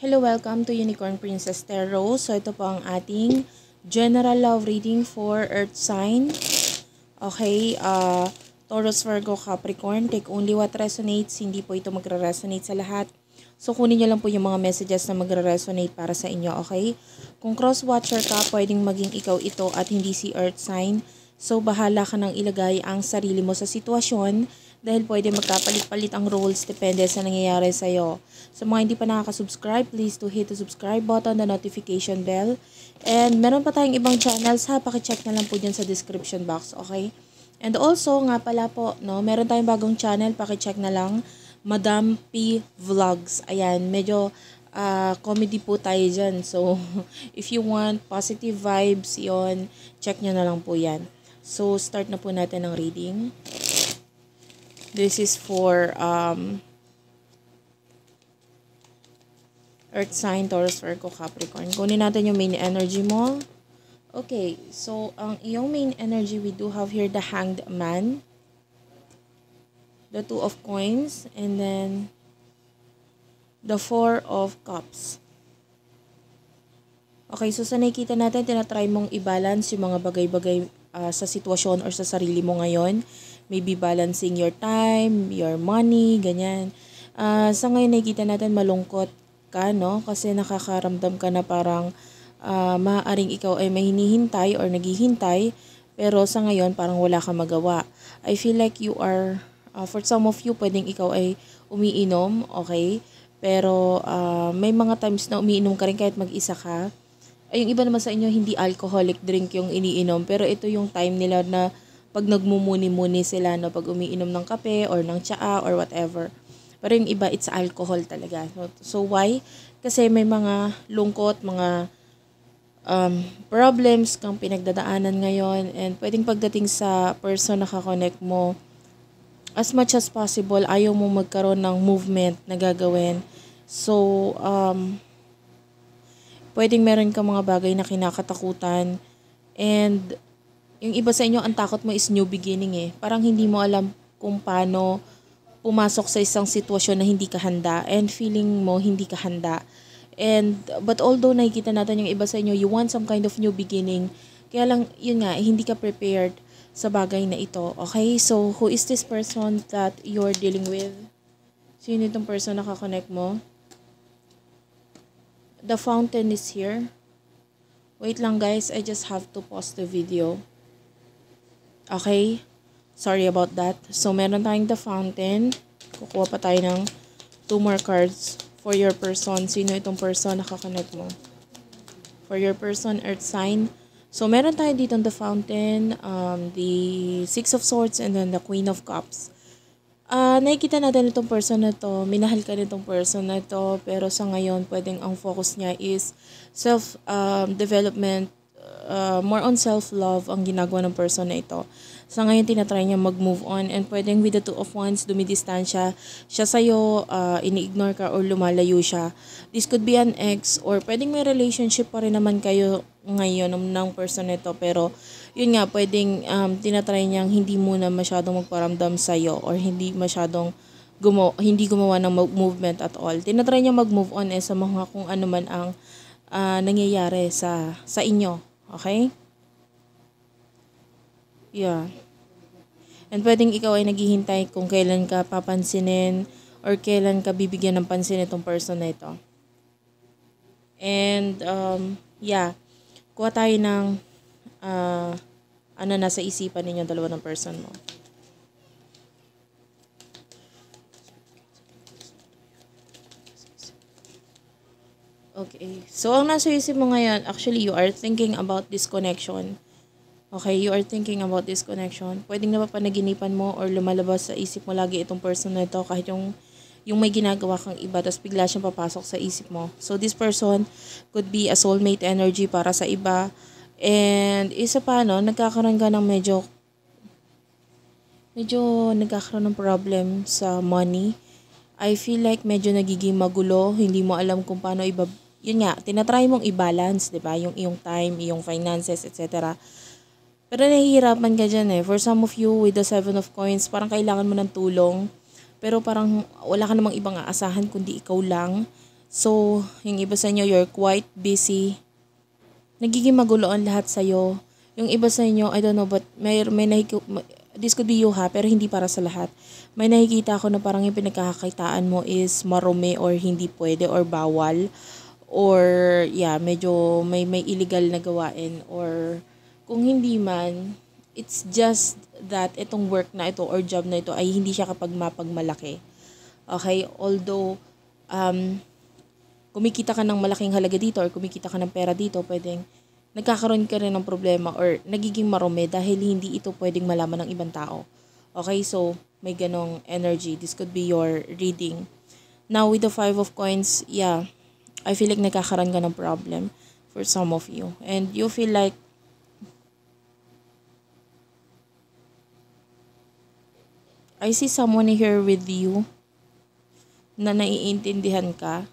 Hello, welcome to Unicorn Princess Tarot. So, ito po ang ating general love reading for Earth Sign. Okay, Taurus, Virgo, Capricorn. Take only what resonates. Hindi po ito magre-resonate sa lahat. So, kunin nyo lang po yung mga messages na magre-resonate para sa inyo, okay? Kung cross-watcher ka, pwedeng maging ikaw ito at hindi si Earth Sign. So, bahala ka nang ilagay ang sarili mo sa sitwasyon. Dahil pwede magkapalit-palit ang roles depende sa nangyayari sa'yo. Sa mga hindi pa nakaka-subscribe, please do hit the subscribe button, the notification bell. And meron pa tayong ibang channels ha, pakicheck na lang po dyan sa description box, okay? And also, nga pala po, no, meron tayong bagong channel, pakicheck na lang, Madam P Vlogs. Ayan, medyo comedy po tayo dyan. So, if you want positive vibes, yon, check nyo na lang po yan. So, start na po natin ang reading. This is for Earth Sign, Taurus, Virgo, Capricorn. Kunin natin yung main energy mo. Okay, so ang iyong main energy, we do have here the Hanged Man, the Two of Coins, and then the Four of Cups. Okay, so sa nakita natin, tinatry mong i-balance yung mga bagay-bagay sa sitwasyon or sa sarili mo ngayon. Maybe balancing your time, your money, ganyan. Sa ngayon nakikita natin malungkot ka, no? Kasi nakakaramdam ka na parang maaaring ikaw ay may hinihintay or naghihintay. Pero sa ngayon parang wala kang magawa. I feel like you are, for some of you, pwedeng ikaw ay umiinom, okay? Pero may mga times na umiinom ka rin kahit mag-isa ka. Ay, yung iba naman sa inyo, hindi alcoholic drink yung iniinom. Pero ito yung time nila na pag nagmumuni-muni sila, no, pag umiinom ng kape or ng tsaa or whatever. Pero yung iba, it's alcohol talaga. So why? Kasi may mga lungkot, mga problems kang pinagdadaanan ngayon. And pwedeng pagdating sa person na kakonect mo, as much as possible, ayaw mo magkaroon ng movement na gagawin. So, pwedeng meron kang mga bagay na kinakatakutan. And yung iba sa inyo, ang takot mo is new beginning eh. Parang hindi mo alam kung paano pumasok sa isang sitwasyon na hindi ka handa. And feeling mo, hindi ka handa. But although nakikita natin yung iba sa inyo, you want some kind of new beginning. Kaya lang, yun nga, hindi ka prepared sa bagay na ito. Okay? So, who is this person that you're dealing with? Sino itong person na kakonect mo? The fountain is here. Wait lang guys, I just have to pause the video. Okay, sorry about that. So, meron tayong the fountain. Kukuha pa tayo ng 2 more cards for your person. Sino itong person na kakonect mo? For your person, Earth Sign. So, meron tayo dito the fountain, the Six of Swords, and then the Queen of Cups. Nakikita natin itong person na to, minahal ka nitong person na to, pero sa ngayon, pwedeng ang focus niya is self-development, more on self-love ang ginagawa ng person na ito. Sa ngayon, tinatry niya mag-move on and pwedeng with the Two of Wands, dumidistansya siya sa'yo, ini-ignore ka or lumalayo siya. This could be an ex or pwedeng may relationship pa rin naman kayo ngayon ng person na ito. Pero yun nga, pwedeng tinatry niyang hindi muna masyadong magparamdam sa'yo or hindi masyadong hindi gumawa ng movement at all. Tinatry niya mag-move on sa mga kung ano man ang nangyayari sa inyo. Okay? Yeah. And pwedeng ikaw ay naghihintay kung kailan ka papansinin or kailan ka bibigyan ng pansin itong person na ito. And, yeah. Kuha tayo ng ano nasa isipan ninyo dalawa ng person mo. Okay. So, ang nasa isip mo ngayon, actually, you are thinking about this connection. Okay? You are thinking about this connection. Pwedeng napapanaginipan mo or lumalabas sa isip mo lagi itong person na ito kahit yung may ginagawa kang iba tapos bigla siyang papasok sa isip mo. So, this person could be a soulmate energy para sa iba. And, isa pa, no? Nagkakaroon ka ng medyo nagkakaroon ng problem sa money. I feel like medyo nagiging magulo. Hindi mo alam kung paano iba. Yun nga, tinatry mong i-balance, di ba? Yung iyong time, iyong finances, etc. Pero nahihirapan ka dyan eh. For some of you, with the Seven of Coins, parang kailangan mo ng tulong. Pero parang wala ka namang ibang aasahan kundi ikaw lang. So, yung iba sa inyo, you're quite busy. Nagiging magulo ang lahat sa'yo. Yung iba sa inyo, I don't know, but this could be you ha, pero hindi para sa lahat. May nakikita ako na parang yung pinagkakakitaan mo is marumi or hindi pwede or bawal. Or, yeah, medyo may illegal na gawain. Or, kung hindi man, it's just that itong work na ito or job na ito ay hindi siya kapag mapagmalaki. Okay? Although, kumikita ka ng malaking halaga dito or kumikita ka ng pera dito, pwedeng nagkakaroon ka rin ng problema or nagiging marumi dahil hindi ito pwedeng malaman ng ibang tao. Okay, so may ganong energy. This could be your reading. Now with the 5 of coins, yeah, I feel like nagkakaroon ka ng problem for some of you. And you feel like I see someone here with you na naiintindihan ka.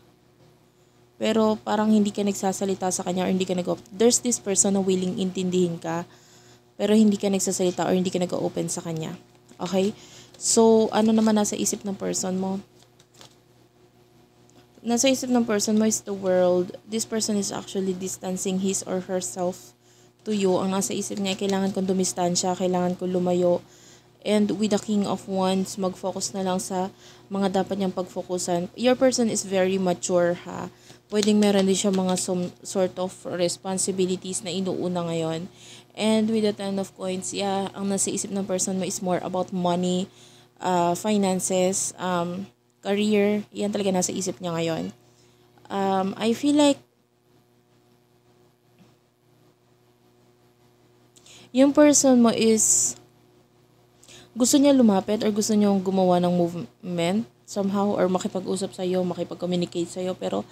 Pero parang hindi ka nagsasalita sa kanya or hindi ka nag-open. There's this person na willing intindihin ka, pero hindi ka nagsasalita or hindi ka nag-open sa kanya. Okay? So, ano naman nasa isip ng person mo? Nasa isip ng person mo is the world. This person is actually distancing his or herself to you. Ang nasa isip niya, kailangan kong dumistansya, kailangan kong lumayo. And with the King of Wands, mag-focus na lang sa mga dapat niyang pag-focusan. Your person is very mature, ha? Pwedeng meron din siya mga sort of responsibilities na inuuna ngayon. And with the 10 of coins, yeah, ang nasa isip ng person mo is more about money, finances, career. Yan talaga nasa isip niya ngayon. I feel like yung person mo is gusto niya lumapit or gusto niya gumawa ng movement somehow or makipag-usap sa'yo, makipag-communicate sa'yo. Pero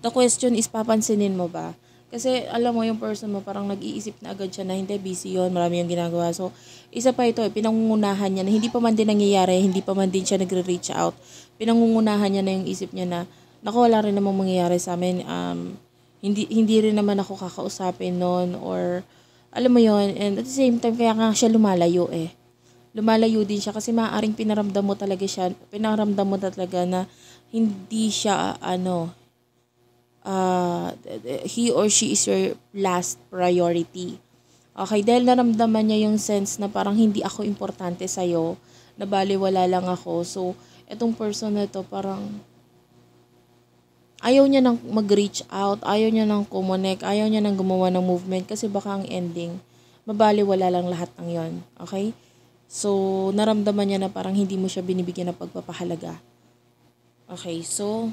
the question is, papansinin mo ba? Kasi alam mo yung person mo, parang nag-iisip na agad siya na hindi, busy yun, marami yung ginagawa. So, isa pa ito, pinangungunahan niya na hindi pa man din nangyayari, hindi pa man din siya nagre-reach out. Pinangungunahan niya na yung isip niya na, naku, wala rin namang mangyayari sa amin. Hindi rin naman ako kakausapin nun or alam mo yun. And at the same time, kaya nga siya lumalayo eh. Lumalayo din siya kasi maaaring pinaramdam mo talaga na hindi siya he or she is your last priority. Okay, dahil naramdaman niya yung sense na parang hindi ako importante sa'yo, na baliwala lang ako. So, etong person na to parang ayaw niya nang mag-reach out, ayaw niya nang kumonek, ayaw niya nang gumawa ng movement kasi baka ang ending, mabaliwala lang lahat ng yon. Okay? So, naramdaman niya na parang hindi mo siya binibigyan ng pagpapahalaga. Okay, so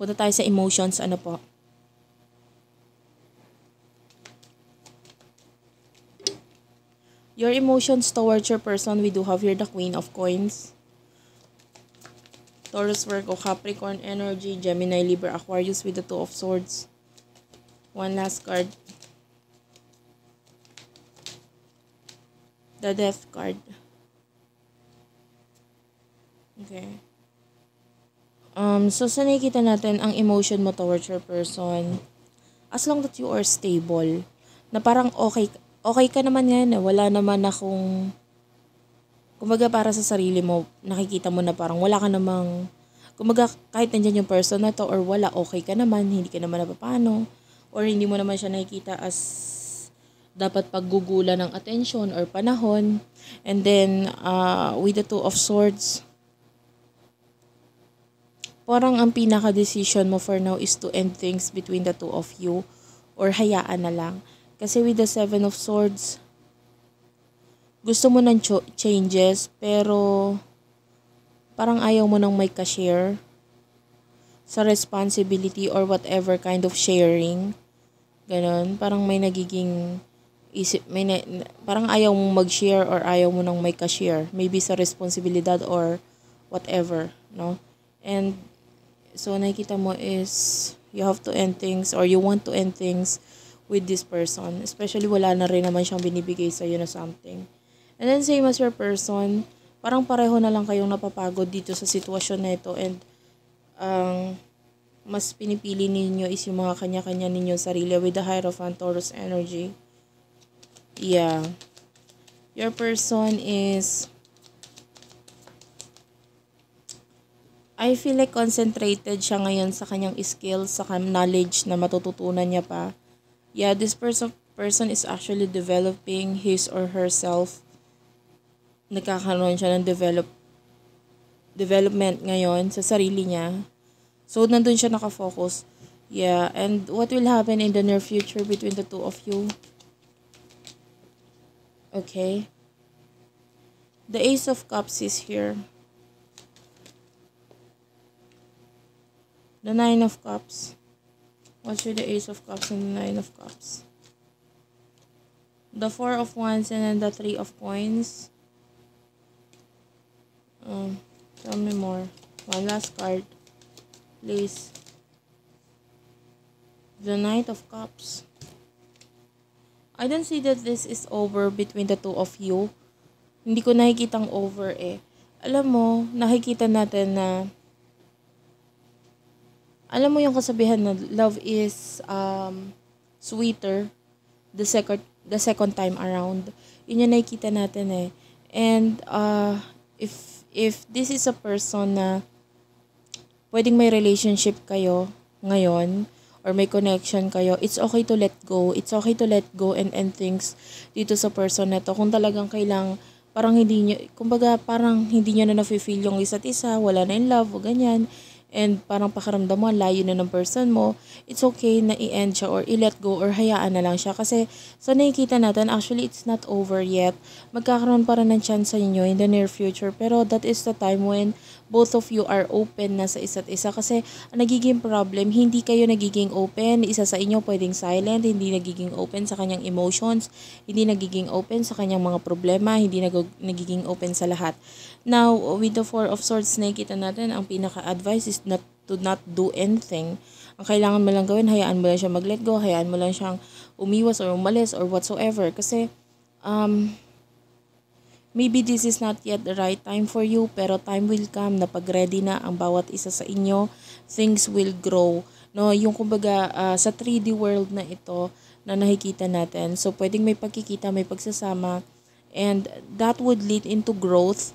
punta tayo sa emotions. Ano po? Your emotions towards your person, we do have here the Queen of Coins. Taurus, Virgo, Capricorn energy, Gemini, Libra, Aquarius with the 2 of swords. One last card. The Death card. Okay. So, sa nakikita natin ang emotion mo towards your person, as long that you are stable, na parang okay ka naman ngayon, wala naman akong, kumbaga para sa sarili mo, nakikita mo na parang wala ka namang, kumbaga kahit nandiyan yung person na to or wala, okay ka naman, hindi ka naman napapano, or hindi mo naman siya nakikita as dapat paggugula ng attention or panahon. And then, with the 2 of swords, parang ang pinaka-decision mo for now is to end things between the two of you or hayaan na lang. Kasi with the 7 of swords, gusto mo ng changes pero parang ayaw mo nang may ka-share sa responsibility or whatever kind of sharing. Ganon, parang may nagiging isip, parang ayaw mong mag-share or ayaw mo nang may ka-share. Maybe sa responsibilidad or whatever, no? And so nakikita mo is you have to end things or you want to end things with this person. Especially wala na rin naman siyang binibigay sa'yo na something. And then same as your person, parang pareho na lang kayong napapagod dito sa sitwasyon na ito. And ang mas pinipili ninyo is yung mga kanya-kanya ninyo sarili with the Hierophant, Taurus energy. Yeah. Your person is I feel like concentrated siya ngayon sa kanyang skills, sa knowledge na matututunan niya pa. Yeah, this person is actually developing his or herself. Nagkakaroon siya ng development ngayon sa sarili niya. So, nandun siya nakafocus. Yeah, and what will happen in the near future between the two of you? Okay. The Ace of Cups is here. The Nine of Cups. What's with the Ace of Cups and the Nine of Cups? The Four of Wands and then the Three of Coins. Tell me more. One last card, please. The Knight of Cups. I don't see that this is over between the two of you. Hindi ko nakikitang over eh. Alam mo, nakikita natin na, alam mo yung kasabihan na love is sweeter the second time around. Yun yung nakikita natin eh. And if this is a person na pwedeng may relationship kayo ngayon, or may connection kayo, it's okay to let go. It's okay to let go and end things dito sa person na to. Kung talagang kailang, parang hindi nyo, kumbaga parang hindi nyo na nafe-feel yung isa't isa, wala na in love o ganyan, and parang pakaramdam mo, layo na ng person mo, it's okay na i-end siya or i-let go or hayaan na lang siya. Kasi sa nakikita natin, actually it's not over yet. Magkakaroon pa rin ng chance sa inyo in the near future. Pero that is the time when both of you are open na sa isa't isa. Kasi ang nagiging problem, hindi kayo nagiging open. Isa sa inyo pwedeng silent, hindi nagiging open sa kanyang emotions, hindi nagiging open sa kanyang mga problema, hindi nagiging open sa lahat. Now, with the Four of Swords, nakikita natin, ang pinaka-advice is to not do anything. Ang kailangan mo lang gawin, hayaan mo lang siya mag-let go, hayaan mo lang siyang umiwas or umalis or whatsoever. Kasi, maybe this is not yet the right time for you, pero time will come na pag-ready na ang bawat isa sa inyo, things will grow. No, yung kumbaga, sa 3D world na ito na nakikita natin. So, pwedeng may pagkikita, may pagsasama, and that would lead into growth.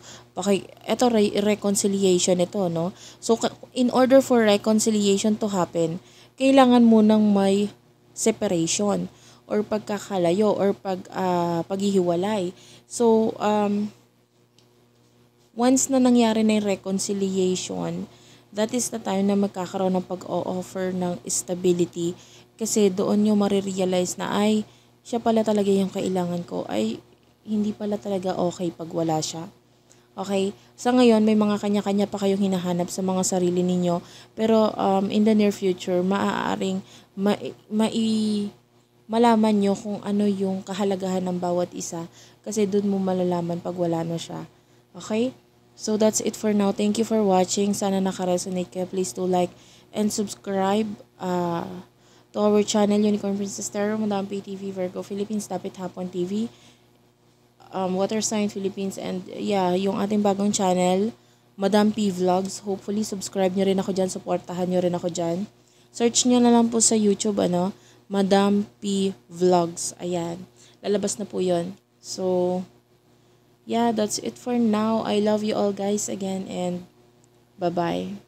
Ito, reconciliation ito, no? So, in order for reconciliation to happen, kailangan munang may separation or pagkakalayo or paghihiwalay. So, once na nangyari na yung reconciliation, that is the time na magkakaroon ng pag-o-offer ng stability. Kasi doon yung marirealize na, ay, siya pala talaga yung kailangan ko. Ay, hindi pala talaga okay pag wala siya. Okay? Sa ngayon, may mga kanya-kanya pa kayong hinahanap sa mga sarili ninyo. Pero in the near future, maaaring malaman nyo kung ano yung kahalagahan ng bawat isa. Kasi doon mo malalaman pag wala na siya. Okay? So that's it for now. Thank you for watching. Sana nakaresonate kayo. Please do like and subscribe to our channel, Unicorn Princess Tarot, Madam P TV, Virgo Philippines, Tapit Hapon TV, Water Sign Philippines, and yeah, yung ating bagong channel, Madam P Vlogs. Hopefully, subscribe nyo rin ako dyan, supportahan nyo rin ako dyan. Search nyo na lang po sa YouTube, ano, Madam P Vlogs. Ayan, lalabas na po yun. So, yeah, that's it for now. I love you all guys again and bye-bye.